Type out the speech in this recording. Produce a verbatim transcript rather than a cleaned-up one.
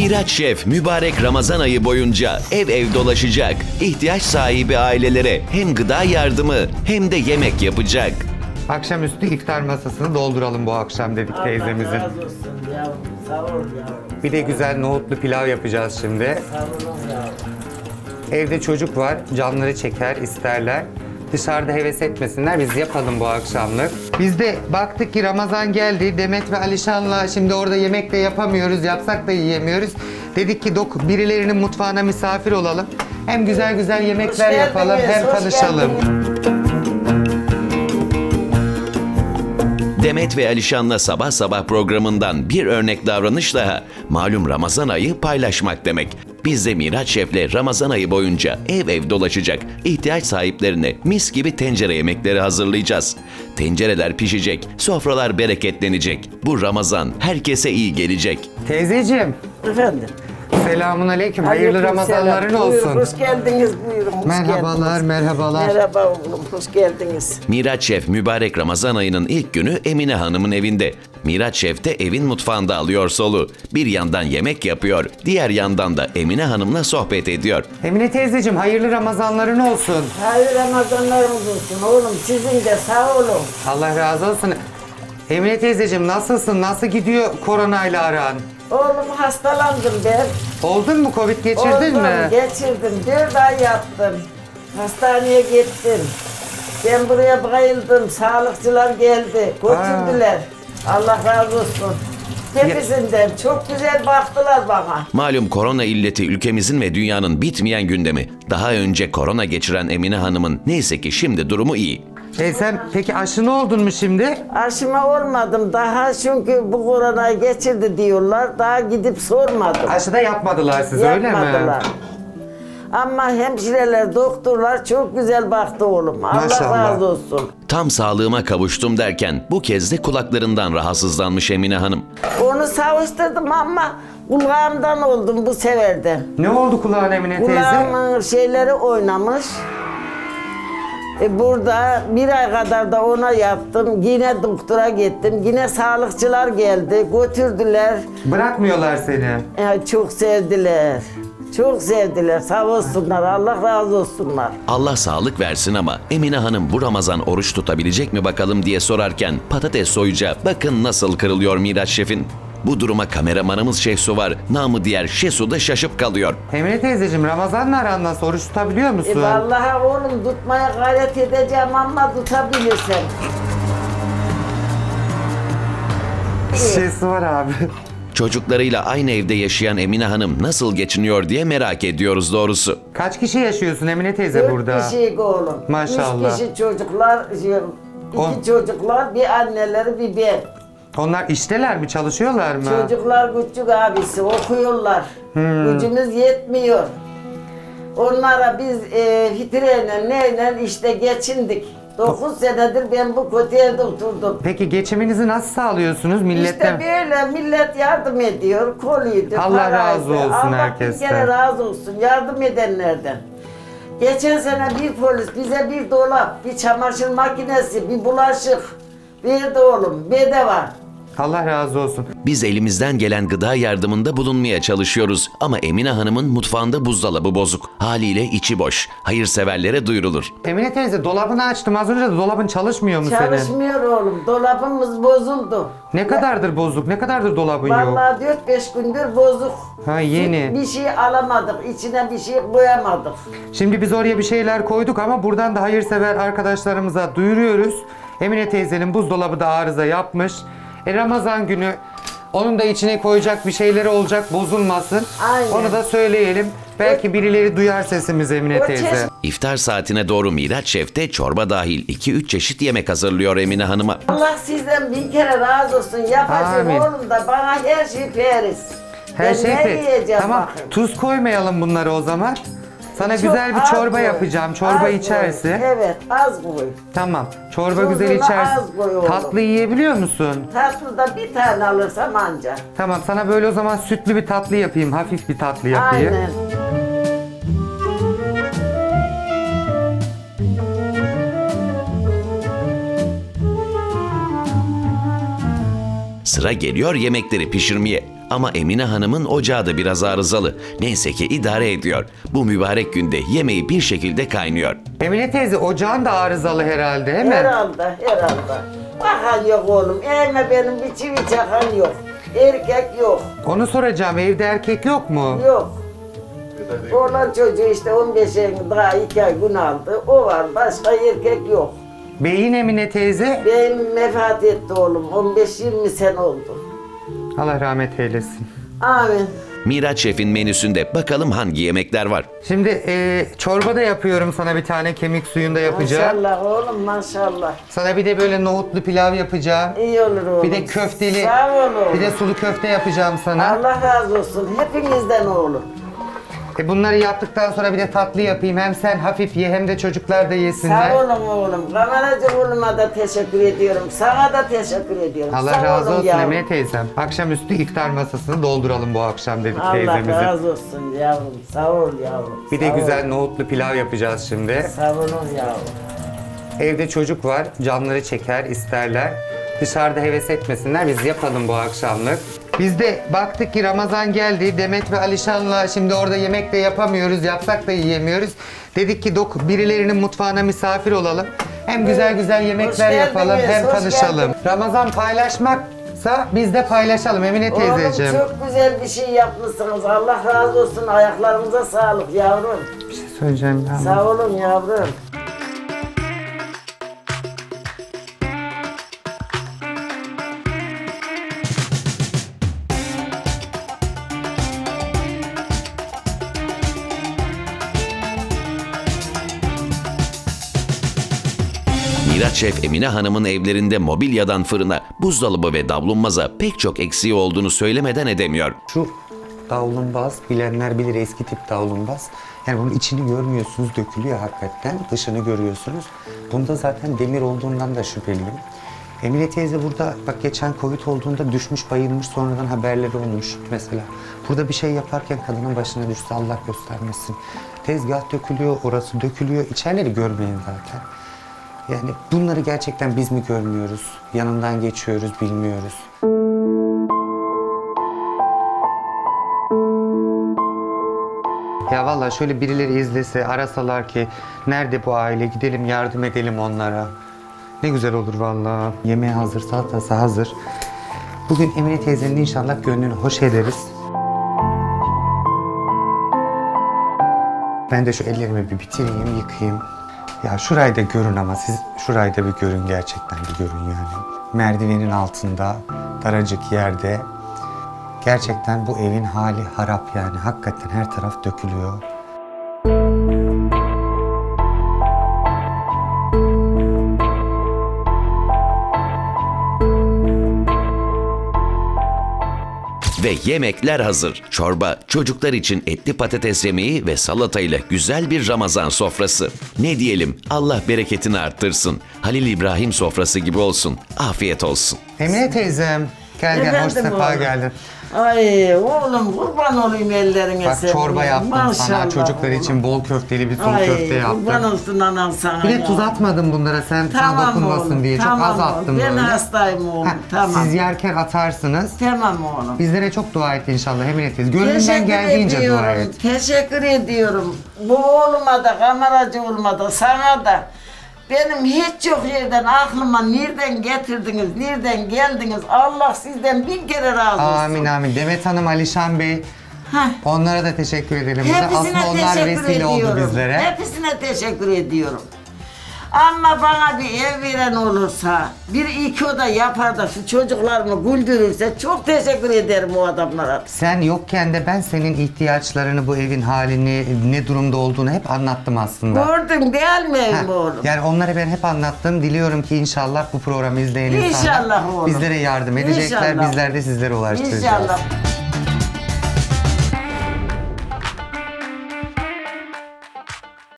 Miraç Şef mübarek Ramazan ayı boyunca ev ev dolaşacak. İhtiyaç sahibi ailelere hem gıda yardımı hem de yemek yapacak. Akşamüstü iftar masasını dolduralım bu akşam dedik Allah teyzemizin. Allah razı olsun yavrum, sağ ol yavrum. Bir de güzel nohutlu pilav yapacağız şimdi. Sağ olun yavrum. Evde çocuk var, canları çeker, isterler. Dışarıda heves etmesinler, biz yapalım bu akşamlık. Biz de baktık ki Ramazan geldi, Demet ve Alişan'la şimdi orada yemek de yapamıyoruz, yapsak da yiyemiyoruz. Dedik ki dok birilerinin mutfağına misafir olalım. Hem güzel güzel yemekler hoş yapalım, geldiniz, hem tanışalım. Geldiniz. Demet ve Alişan'la sabah sabah programından bir örnek davranış daha. Malum Ramazan ayı paylaşmak demek. Biz de Miraç Şef'le Ramazan ayı boyunca ev ev dolaşacak, ihtiyaç sahiplerine mis gibi tencere yemekleri hazırlayacağız. Tencereler pişecek, sofralar bereketlenecek. Bu Ramazan herkese iyi gelecek. Teyzeciğim. Efendim. Selamun aleyküm. Hayırlı aleyküm Ramazanların selam. Olsun. Buyurun, hoş geldiniz. Buyurun, hoş merhabalar, geldiniz. Merhabalar. Merhaba oğlum, hoş geldiniz. Miraç Şef mübarek Ramazan ayının ilk günü Emine Hanım'ın evinde. Miraç Şef de evin mutfağında alıyor solu. Bir yandan yemek yapıyor, diğer yandan da Emine Hanım'la sohbet ediyor. Emine teyzeciğim, hayırlı Ramazanların olsun. Hayırlı Ramazanlarımız olsun oğlum. Sizin de sağ olun. Allah razı olsun. Emine teyzeciğim, nasılsın? Nasıl gidiyor koronayla aran? Oğlum hastalandım ben. Oldun mu? Covid geçirdin Oldum, mi? Oldum, geçirdim. Dört ay yattım. Hastaneye gittim. Ben buraya bayıldım. Sağlıkçılar geldi. Götürdüler. Aa. Allah razı olsun. Hepsinden çok güzel baktılar bana. Malum korona illeti ülkemizin ve dünyanın bitmeyen gündemi. Daha önce korona geçiren Emine Hanım'ın neyse ki şimdi durumu iyi. E sen peki aşını oldun mu şimdi? Aşıma olmadım daha, çünkü bu koronayı geçirdi diyorlar. Daha gidip sormadım. Aşı da yapmadılar size, yapmadılar. Öyle mi? Ama hemşireler, doktorlar çok güzel baktı oğlum. Allah Maşallah. Razı olsun. Tam sağlığıma kavuştum derken bu kez de kulaklarından rahatsızlanmış Emine Hanım. Onu savuşturdum ama kulağımdan oldum bu sefer de. Ne oldu kulağın Emine teyze? Kulağımın şeyleri oynamış. Burada bir ay kadar da ona yaptım. Yine doktora gittim. Yine sağlıkçılar geldi. Götürdüler. Bırakmıyorlar seni. Ya, çok sevdiler. Çok sevdiler. Sağ olsunlar. Allah razı olsunlar. Allah sağlık versin ama Emine Hanım bu Ramazan oruç tutabilecek mi bakalım diye sorarken patates soyuca bakın nasıl kırılıyor Miraç Şef'in. Bu duruma kameramanımız Şehsu var. Namı diğer Şehsu da şaşıp kalıyor. Emine teyzeciğim, Ramazan'la aran nasıl? Oruç tutabiliyor musun? E vallahi oğlum tutmaya gayret edeceğim ama tutabilirsem. Şehsu var abi. Çocuklarıyla aynı evde yaşayan Emine Hanım nasıl geçiniyor diye merak ediyoruz doğrusu. Kaç kişi yaşıyorsun Emine teyze dört burada? Dört kişi oğlum. Maşallah. Üç kişi çocuklar, iki On. çocuklar, bir anneleri bir ben. Onlar işteler mi? Çalışıyorlar mı? Çocuklar küçük abisi. Okuyorlar. Hmm. Gücümüz yetmiyor. Onlara biz e, fitreyle neyle işte geçindik. dokuz senedir ben bu kötü evde oturdum. Peki geçiminizi nasıl sağlıyorsunuz milletten? İşte böyle millet yardım ediyor. Koluydu, Allah paraydı. Razı olsun Allah herkesten. Allah razı olsun yardım edenlerden. Geçen sene bir polis bize bir dolap, bir çamaşır makinesi, bir bulaşık. Bir de oğlum, bir de var. Allah razı olsun. Biz elimizden gelen gıda yardımında bulunmaya çalışıyoruz. Ama Emine Hanım'ın mutfağında buzdolabı bozuk. Haliyle içi boş. Hayırseverlere duyurulur. Emine teyze, dolabını açtım az önce de, dolabın çalışmıyor mu Çalışmıyor senin? Çalışmıyor oğlum. Dolabımız bozuldu. Ne kadardır bozuk? Ne kadardır dolabın Vallahi yok? Vallahi dört beş gündür bozuk. Ha yeni. Bir, bir şey alamadık. İçine bir şey koyamadık. Şimdi biz oraya bir şeyler koyduk ama buradan da hayırsever arkadaşlarımıza duyuruyoruz. Emine teyzenin buzdolabı da arıza yapmış. E Ramazan günü onun da içine koyacak bir şeyleri olacak, bozulmasın. Aynen. Onu da söyleyelim. Belki birileri duyar sesimizi Emine teyze. İftar saatine doğru Miraç Şef de çorba dahil iki üç çeşit yemek hazırlıyor Emine Hanım'a. Allah sizden bin kere razı olsun. Yapacağım oğlum da bana her şey feriz. Her ben şey feriz. Tamam bakın. Tuz koymayalım bunları o zaman. Sana çok güzel bir çorba koy. Yapacağım. Çorba az içerisi. Koy. Evet, az koy. Tamam. Çorba Tuzunu güzel içerisi. Tatlı yiyebiliyor musun? Tatlı da bir tane alırsam anca. Tamam, sana böyle o zaman sütlü bir tatlı yapayım. Hafif bir tatlı yapayım. Aynen. Sıra geliyor yemekleri pişirmeye. Ama Emine Hanım'ın ocağı da biraz arızalı. Neyse ki idare ediyor. Bu mübarek günde yemeği bir şekilde kaynıyor. Emine teyze ocağın da arızalı herhalde, değil mi? Herhalde, herhalde. Bakan yok oğlum. Elime benim bir çivi çakan yok. Erkek yok. Onu soracağım, evde erkek yok mu? Yok. Oğlan çocuğu işte on beş yaşında daha iki ay gün aldı. O var, başka erkek yok. Beyin Emine teyze? Beyim vefat etti oğlum. on beş yirmi sene oldu. Allah rahmet eylesin. Amin. Miraç Şef'in menüsünde bakalım hangi yemekler var. Şimdi e, çorba da yapıyorum sana, bir tane kemik suyunda yapacağım. Maşallah oğlum, maşallah. Sana bir de böyle nohutlu pilav yapacağım. İyi olur oğlum. Bir de köfteli, sağ ol oğlum. Bir de sulu köfte yapacağım sana. Allah razı olsun hepinizden oğlum. E bunları yaptıktan sonra bir de tatlı yapayım. Hem sen hafif ye hem de çocuklar da yesinler. Sağ olun oğlum. Kameracı oğluma da teşekkür ediyorum. Sana da teşekkür ediyorum. Allah sağ razı olsun yavrum. Emine teyzem. Akşamüstü iftar masasını dolduralım bu akşam dedik Allah teyzemize. Allah razı olsun yavrum. Sağ ol yavrum. Bir sağ de güzel ol. Nohutlu pilav yapacağız şimdi. Sağ olun yavrum. Evde çocuk var. Canları çeker, isterler. Dışarıda heves etmesinler. Biz yapalım bu akşamlık. Biz de baktık ki Ramazan geldi. Demet ve Alişan'la şimdi orada yemek de yapamıyoruz. Yapsak da yiyemiyoruz. Dedik ki dok birilerinin mutfağına misafir olalım. Hem güzel güzel yemekler yapalım hem tanışalım. Ramazan paylaşmaksa biz de paylaşalım Emine teyzeciğim. Oğlum çok güzel bir şey yapmışsınız. Allah razı olsun. Ayaklarınıza sağlık yavrum. Bir şey söyleyeceğim yavrum. Sağ olun yavrum. Miraç Şef, Emine Hanım'ın evlerinde mobilyadan fırına, buzdolabı ve davlunbaza pek çok eksiği olduğunu söylemeden edemiyor. Şu davlumbaz, bilenler bilir eski tip davlumbaz. Yani bunun içini görmüyorsunuz, dökülüyor hakikaten, dışını görüyorsunuz. Bunda zaten demir olduğundan da şüpheliyim. Emine teyze burada, bak geçen Covid olduğunda düşmüş, bayılmış, sonradan haberleri olmuş mesela. Burada bir şey yaparken kadının başına düşse Allah göstermesin. Tezgah dökülüyor, orası dökülüyor, içerileri görmeyin zaten. Yani bunları gerçekten biz mi görmüyoruz? Yanından geçiyoruz, bilmiyoruz. Ya vallahi şöyle birileri izlese, arasalar ki nerede bu aile, gidelim yardım edelim onlara. Ne güzel olur vallahi. Yemeği hazır, salatası hazır. Bugün Emine teyzenin inşallah gönlünü hoş ederiz. Ben de şu ellerimi bir bitireyim, yıkayayım. Ya şurayı da görün ama siz şurayı da bir görün, gerçekten bir görün yani. Merdivenin altında, daracık yerde. Gerçekten bu evin hali harap yani. Hakikaten her taraf dökülüyor. Ve yemekler hazır. Çorba, çocuklar için etli patates yemeği ve salatayla güzel bir Ramazan sofrası. Ne diyelim, Allah bereketini arttırsın. Halil İbrahim sofrası gibi olsun. Afiyet olsun. Emine teyzem, gel gel, hoş sefa geldin. Ay oğlum, kurban olayım ellerine. Bak senin. Çorba yaptım maşallah sana, çocuklar oğlum. için bol köfteli bir sulu köfte yaptım. Kurban olsun anam sana. Bir de tuz atmadım bunlara, sen tamam sana dokunmasın oğlum, diye tamam çok az oğlum. attım ben böyle. Ben hastayım oğlum, ha, tamam. Siz yerken atarsınız. Tamam oğlum. Bizlere çok dua et inşallah Emine etiniz. Gönlümden geldiğince ediyorum. dua et. Teşekkür ediyorum. Bu oğluma da, kameracı oğluma da, sana da. Benim hiç yok yerden aklıma nereden getirdiniz, nereden geldiniz, Allah sizden bin kere razı olsun. Amin amin. Demet Hanım, Alişan Bey, Heh. onlara da teşekkür edelim. Hepsine Aslında onlar teşekkür vesile ediyorum. Oldu bizlere. Hepsine teşekkür ediyorum. Ama bana bir ev veren olursa, bir iki oda yapar da şu çocuklarımı güldürürse çok teşekkür ederim o adamlara. Sen yokken de ben senin ihtiyaçlarını, bu evin halini, ne durumda olduğunu hep anlattım aslında. Gördün değil mi evim oğlum? Yani onlara ben hep anlattım. Diliyorum ki inşallah bu programı izleyen insanlar bizlere yardım edecekler. İnşallah. Bizler de sizlere ulaştıracağız. İnşallah.